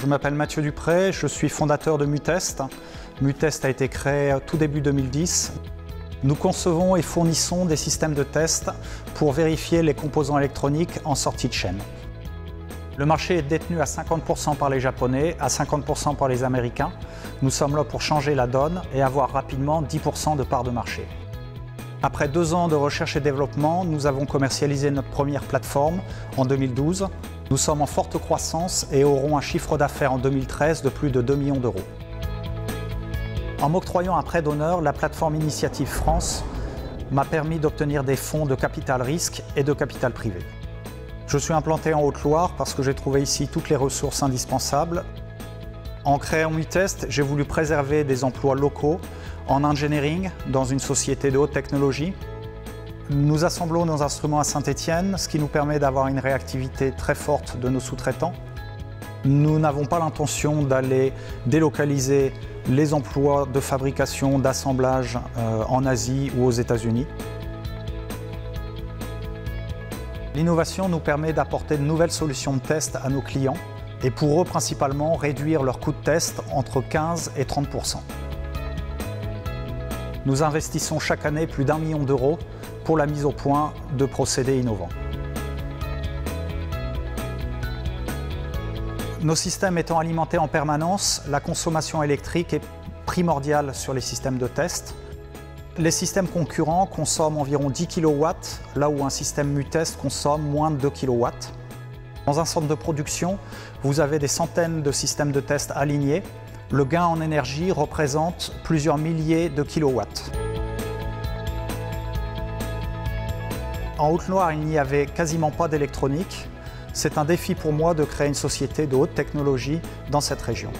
Je m'appelle Mathieu Dupré, je suis fondateur de MuTest. MuTest a été créé tout début 2010. Nous concevons et fournissons des systèmes de test pour vérifier les composants électroniques en sortie de chaîne. Le marché est détenu à 50% par les Japonais, à 50% par les Américains. Nous sommes là pour changer la donne et avoir rapidement 10% de part de marché. Après 2 ans de recherche et développement, nous avons commercialisé notre première plateforme en 2012. Nous sommes en forte croissance et aurons un chiffre d'affaires en 2013 de plus de 2 millions d'euros. En m'octroyant un prêt d'honneur, la plateforme Initiative France m'a permis d'obtenir des fonds de capital risque et de capital privé. Je suis implanté en Haute-Loire parce que j'ai trouvé ici toutes les ressources indispensables. En créant MuTest, j'ai voulu préserver des emplois locaux en engineering dans une société de haute technologie. Nous assemblons nos instruments à Saint-Etienne, ce qui nous permet d'avoir une réactivité très forte de nos sous-traitants. Nous n'avons pas l'intention d'aller délocaliser les emplois de fabrication, d'assemblage en Asie ou aux États-Unis. L'innovation nous permet d'apporter de nouvelles solutions de test à nos clients et pour eux principalement réduire leurs coûts de test entre 15 et 30%. Nous investissons chaque année plus d'1 million d'euros pour la mise au point de procédés innovants. Nos systèmes étant alimentés en permanence, la consommation électrique est primordiale sur les systèmes de test. Les systèmes concurrents consomment environ 10 kW, là où un système MuTest consomme moins de 2 kW. Dans un centre de production, vous avez des centaines de systèmes de test alignés. Le gain en énergie représente plusieurs milliers de kilowatts. En Haute-Loire, il n'y avait quasiment pas d'électronique. C'est un défi pour moi de créer une société de haute technologie dans cette région.